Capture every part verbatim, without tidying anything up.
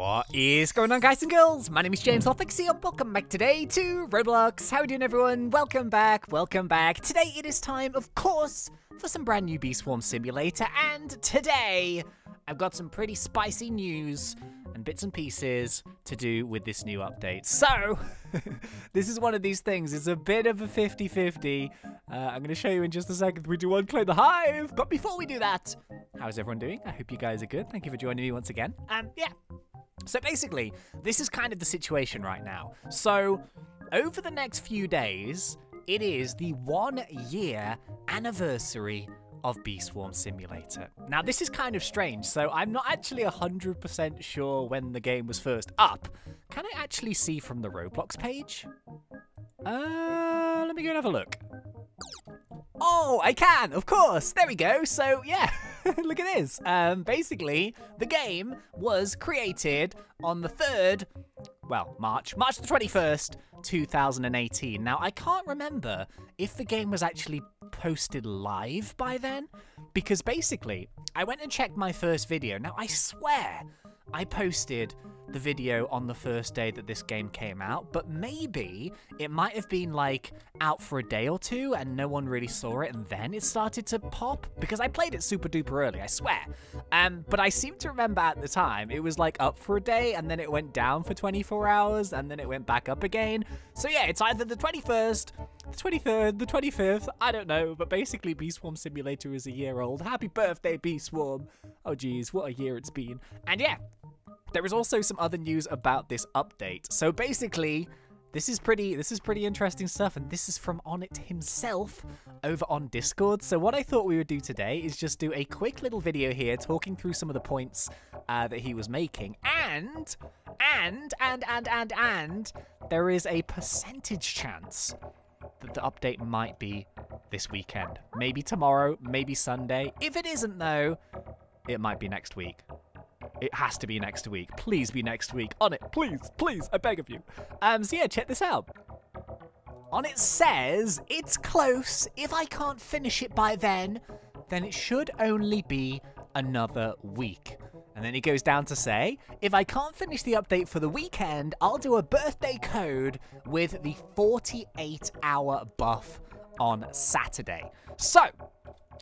What is going on, guys and girls? My name is James Lothix and welcome back today to Roblox. How are you doing, everyone? Welcome back, welcome back. Today it is time, of course, for some brand new Bee Swarm Simulator, and today I've got some pretty spicy news and bits and pieces to do with this new update. So, this is one of these things. It's a bit of a fifty fifty. Uh, I'm going to show you in just a second. We do unclay the hive, but before we do that, how's everyone doing? I hope you guys are good. Thank you for joining me once again. Um, yeah. So basically, this is kind of the situation right now. So, over the next few days, it is the one-year anniversary of Bee Swarm Simulator. Now, this is kind of strange, so I'm not actually one hundred percent sure when the game was first up. Can I actually see from the Roblox page? Uh, let me go and have a look. Oh, I can, of course. There we go. So, yeah, look at this. Um, basically, the game was created on the third, well, March, March the twenty-first, two thousand eighteen. Now, I can't remember if the game was actually posted live by then, because basically, I went and checked my first video. Now, I swear I posted the video on the first day that this game came out, but maybe it might have been like out for a day or two and no one really saw it and then it started to pop, because I played it super duper early, I swear. Um, but I seem to remember at the time it was like up for a day and then it went down for twenty-four hours and then it went back up again. So yeah, it's either the twenty-first, the twenty-third, the twenty-fifth, I don't know, but basically Bee Swarm Simulator is a year old. Happy birthday, Bee Swarm. Oh geez, what a year it's been. And yeah, there is also some other news about this update. So basically, this is pretty this is pretty interesting stuff, and this is from Onett himself over on Discord. So what I thought we would do today is just do a quick little video here talking through some of the points uh, that he was making. And, and, and, and, and, and, there is a percentage chance that the update might be this weekend. Maybe tomorrow, maybe Sunday. If it isn't though, it might be next week. It has to be next week. Please be next week. Onett, please, please, I beg of you. Um, so yeah, check this out. Onett says, it's close. If I can't finish it by then, then it should only be another week. And then he goes down to say, if I can't finish the update for the weekend, I'll do a birthday code with the forty-eight hour buff on Saturday. So,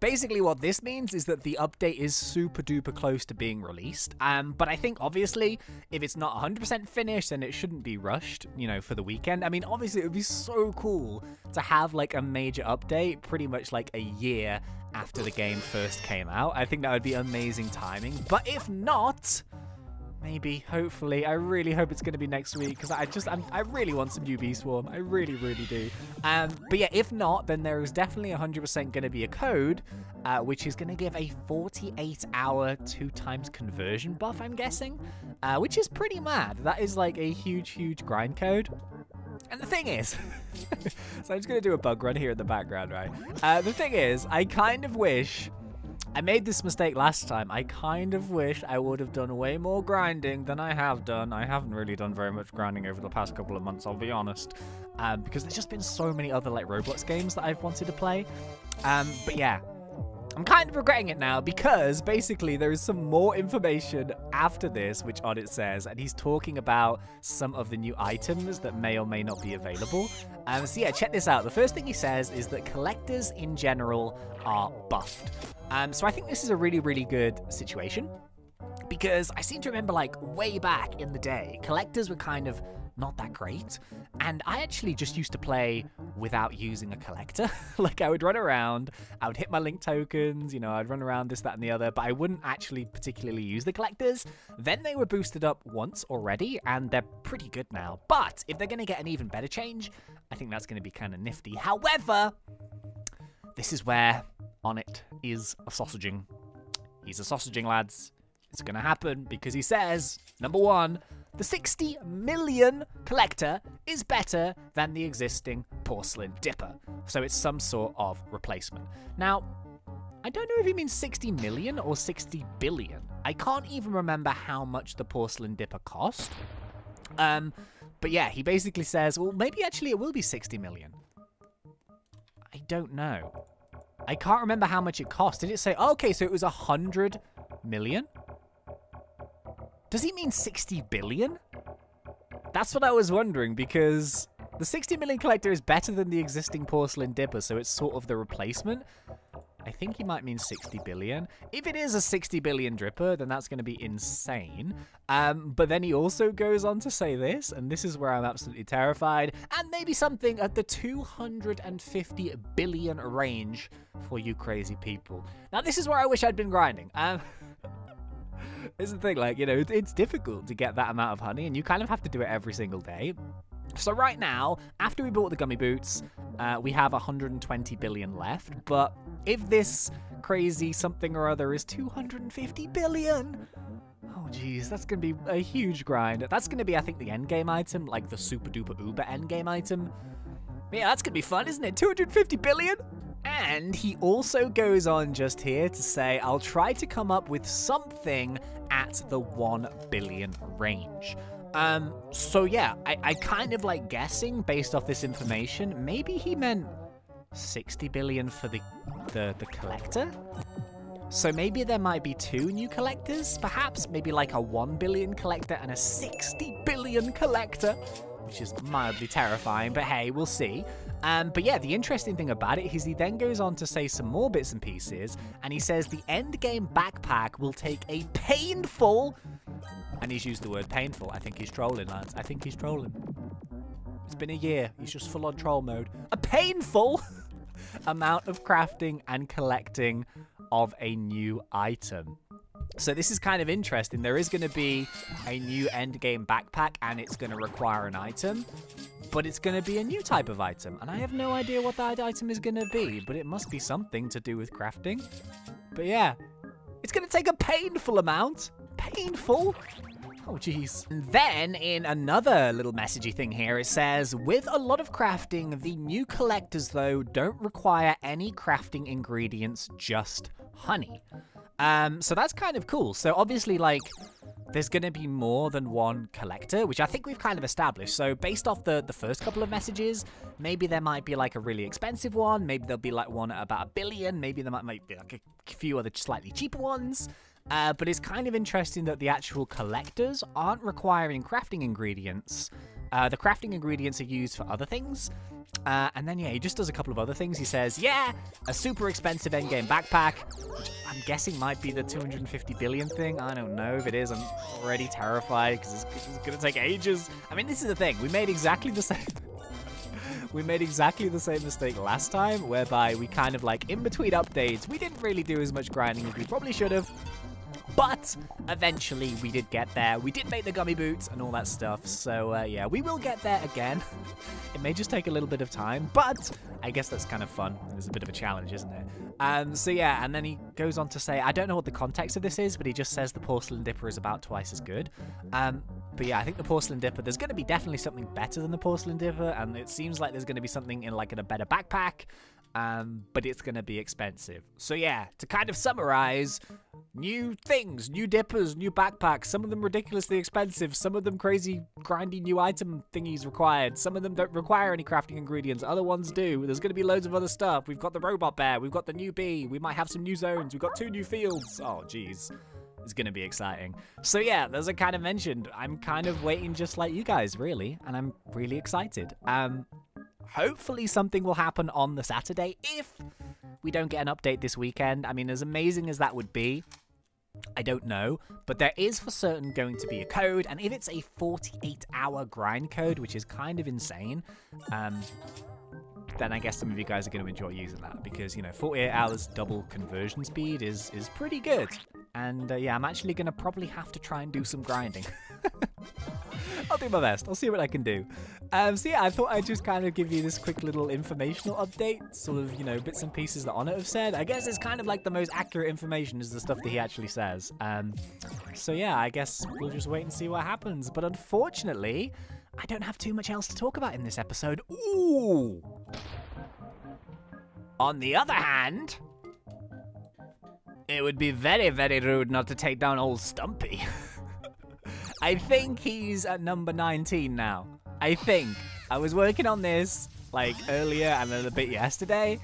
basically what this means is that the update is super duper close to being released, um, but I think obviously if it's not one hundred percent finished then it shouldn't be rushed, you know, for the weekend. I mean, obviously it would be so cool to have like a major update pretty much like a year after the game first came out. I think that would be amazing timing, but if not, maybe, hopefully, I really hope it's going to be next week, because I just, I'm, I really want some new Bee Swarm. I really, really do. Um, but yeah, if not, then there is definitely one hundred percent going to be a code, uh, which is going to give a forty-eight hour two times conversion buff, I'm guessing, uh, which is pretty mad. That is like a huge, huge grind code. And the thing is, so I'm just going to do a bug run here in the background, right? Uh, the thing is, I kind of wish... I made this mistake last time. I kind of wish I would have done way more grinding than I have done. I haven't really done very much grinding over the past couple of months, I'll be honest. Um, because there's just been so many other like Roblox games that I've wanted to play. Um, but yeah, I'm kind of regretting it now because basically there is some more information after this, which Onett says, and he's talking about some of the new items that may or may not be available. Um, so yeah, check this out. The first thing he says is that collectors in general are buffed. Um, so I think this is a really, really good situation because I seem to remember like way back in the day, collectors were kind of not that great. And I actually just used to play without using a collector. Like I would run around, I would hit my link tokens, you know, I'd run around this, that, and the other, but I wouldn't actually particularly use the collectors. Then they were boosted up once already and they're pretty good now. But if they're going to get an even better change, I think that's going to be kind of nifty. However, this is where Onett is a sausaging. He's a sausaging, lads. It's going to happen because he says, number one, the sixty million collector is better than the existing porcelain dipper. So it's some sort of replacement. Now, I don't know if he means sixty million or sixty billion. I can't even remember how much the porcelain dipper cost. Um, but yeah, he basically says, well, maybe actually it will be sixty million. I don't know. I can't remember how much it cost. Did it say? Oh, okay, so it was a hundred million. Does he mean sixty billion? That's what I was wondering, because the sixty million collector is better than the existing porcelain dipper, so it's sort of the replacement. I think he might mean sixty billion. If it is a sixty billion dripper, then that's going to be insane. Um, but then he also goes on to say this, and this is where I'm absolutely terrified, and maybe something at the two hundred fifty billion range for you crazy people. Now, this is where I wish I'd been grinding. Um... It's the thing, like, you know, it's difficult to get that amount of honey, and you kind of have to do it every single day. So right now, after we bought the gummy boots, uh, we have one hundred twenty billion left. But if this crazy something or other is two hundred fifty billion, oh geez, that's going to be a huge grind. That's going to be, I think, the end game item, like the super duper uber end game item. Yeah, that's going to be fun, isn't it? two hundred fifty billion. And he also goes on just here to say, I'll try to come up with something at the one billion range. Um, so yeah, I, I kind of like guessing based off this information. Maybe he meant sixty billion for the, the, the collector? So maybe there might be two new collectors, perhaps? Maybe like a one billion collector and a sixty billion collector, which is mildly terrifying, but hey, we'll see. Um, but yeah, the interesting thing about it is he then goes on to say some more bits and pieces, and he says the end game backpack will take a painful, and he's used the word painful. I think he's trolling, Lance. I think he's trolling. It's been a year. He's just full on troll mode. A painful amount of crafting and collecting of a new item. So this is kind of interesting. There is going to be a new end game backpack, and it's going to require an item. But it's going to be a new type of item, and I have no idea what that item is going to be, but it must be something to do with crafting. But yeah, it's going to take a painful amount. Painful. Oh, jeez. Then, in another little messagey thing here, it says, with a lot of crafting, the new collectors, though, don't require any crafting ingredients, just honey. Um, so that's kind of cool. So obviously, like, there's going to be more than one collector, which I think we've kind of established. So based off the, the first couple of messages, maybe there might be like a really expensive one. Maybe there'll be like one at about a billion. Maybe there might, might be like a few other slightly cheaper ones. Uh, but it's kind of interesting that the actual collectors aren't requiring crafting ingredients. Uh, the crafting ingredients are used for other things. Uh, and then, yeah, he just does a couple of other things. He says, yeah, a super expensive endgame backpack, which I'm guessing might be the two hundred fifty billion thing. I don't know if it is. I'm already terrified because it's, it's going to take ages. I mean, this is the thing. We made exactly the same... We made exactly the same mistake last time, whereby we kind of, like, in between updates, we didn't really do as much grinding as we probably should have. But eventually we did get there. We did make the gummy boots and all that stuff. So uh, yeah, we will get there again. It may just take a little bit of time, but I guess that's kind of fun. It's a bit of a challenge, isn't it? Um, so yeah, and then he goes on to say, I don't know what the context of this is, but he just says the porcelain dipper is about twice as good. Um, but yeah, I think the porcelain dipper, there's going to be definitely something better than the porcelain dipper. And it seems like there's going to be something in like in a better backpack. Um, but it's going to be expensive. So yeah, to kind of summarize, new things, new dippers, new backpacks, some of them ridiculously expensive, some of them crazy grindy new item thingies required, some of them don't require any crafting ingredients, other ones do. There's going to be loads of other stuff. We've got the robot bear, we've got the new bee, we might have some new zones, we've got two new fields. Oh, jeez. It's going to be exciting. So yeah, as I kind of mentioned, I'm kind of waiting just like you guys, really, and I'm really excited. Um... Hopefully something will happen on the Saturday if we don't get an update this weekend. I mean, as amazing as that would be, I don't know. But there is for certain going to be a code. And if it's a forty-eight hour grind code, which is kind of insane, um, then I guess some of you guys are going to enjoy using that. Because, you know, forty-eight hours double conversion speed is, is pretty good. And, uh, yeah, I'm actually going to probably have to try and do some grinding. I'll do my best. I'll see what I can do. Um, so yeah, I thought I'd just kind of give you this quick little informational update, sort of, you know, bits and pieces that Onett have said. I guess it's kind of like the most accurate information is the stuff that he actually says. Um, so yeah, I guess we'll just wait and see what happens. But unfortunately, I don't have too much else to talk about in this episode. Ooh! On the other hand, it would be very, very rude not to take down old Stumpy. I think he's at number nineteen now. I think. I was working on this, like, earlier and then a bit yesterday,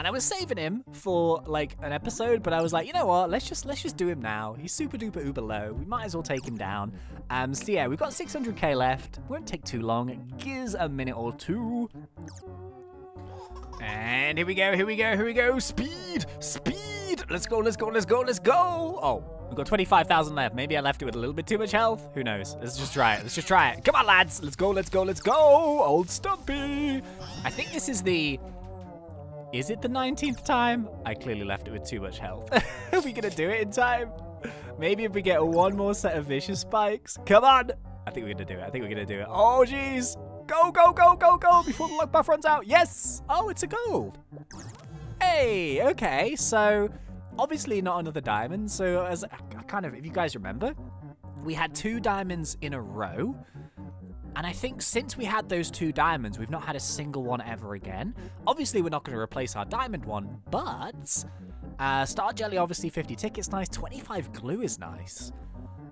and I was saving him for like an episode, but I was like, you know what? Let's just let's just do him now. He's super duper uber low. We might as well take him down. Um, so yeah, we've got six hundred K left. Won't take too long. Gives a minute or two. And here we go, here we go, here we go. Speed, speed. Let's go, let's go, let's go, let's go. Oh, we've got twenty-five thousand left. Maybe I left it with a little bit too much health. Who knows? Let's just try it. Let's just try it. Come on, lads. Let's go, let's go, let's go. Old Stumpy. I think this is the... Is it the nineteenth time? I clearly left it with too much health. Are we going to do it in time? Maybe if we get one more set of vicious spikes. Come on. I think we're going to do it. I think we're going to do it. Oh, jeez. Go, go, go, go, go, before the luck buff runs out. Yes. Oh, it's a gold. Hey, okay. So obviously not another diamond. So as I kind of, if you guys remember, we had two diamonds in a row. And I think since we had those two diamonds, we've not had a single one ever again. Obviously, we're not going to replace our diamond one, but uh, Star Jelly, obviously, fifty tickets, nice. twenty-five glue is nice.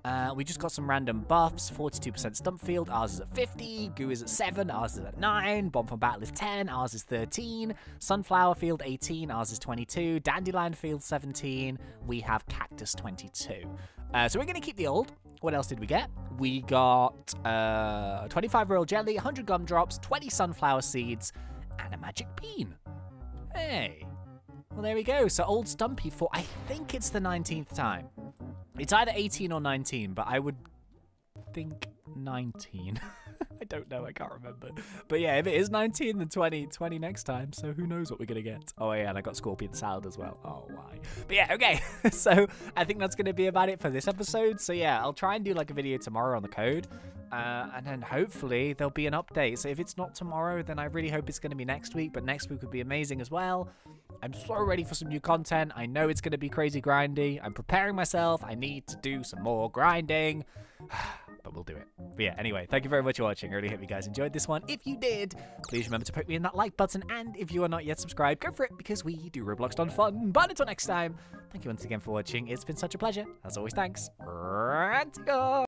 Uh, we just got some random buffs, forty-two percent stump field, ours is at fifty, goo is at seven, ours is at nine, bomb from battle is ten, ours is thirteen, sunflower field eighteen, ours is twenty-two, dandelion field seventeen, we have cactus twenty-two. Uh, so we're going to keep the old. What else did we get? We got uh, twenty-five royal jelly, one hundred gumdrops, twenty sunflower seeds, and a magic bean. Hey. Well, there we go. So old Stumpy for, I think it's the nineteenth time. It's either eighteen or nineteen, but I would think nineteen. I don't know. I can't remember. But yeah, if it is nineteen, then twenty, twenty next time. So who knows what we're going to get. Oh, yeah, and I got scorpion salad as well. Oh, why? But yeah, okay. So I think that's going to be about it for this episode. So yeah, I'll try and do like a video tomorrow on the code. Uh, and then hopefully there'll be an update. So if it's not tomorrow, then I really hope it's going to be next week. But next week would be amazing as well. I'm so ready for some new content. I know it's going to be crazy grindy. I'm preparing myself. I need to do some more grinding. But we'll do it. But yeah, anyway, thank you very much for watching. I really hope you guys enjoyed this one. If you did, please remember to poke me in that like button. And if you are not yet subscribed, go for it, because we do Roblox done fun. But until next time, thank you once again for watching. It's been such a pleasure. As always, thanks. And go!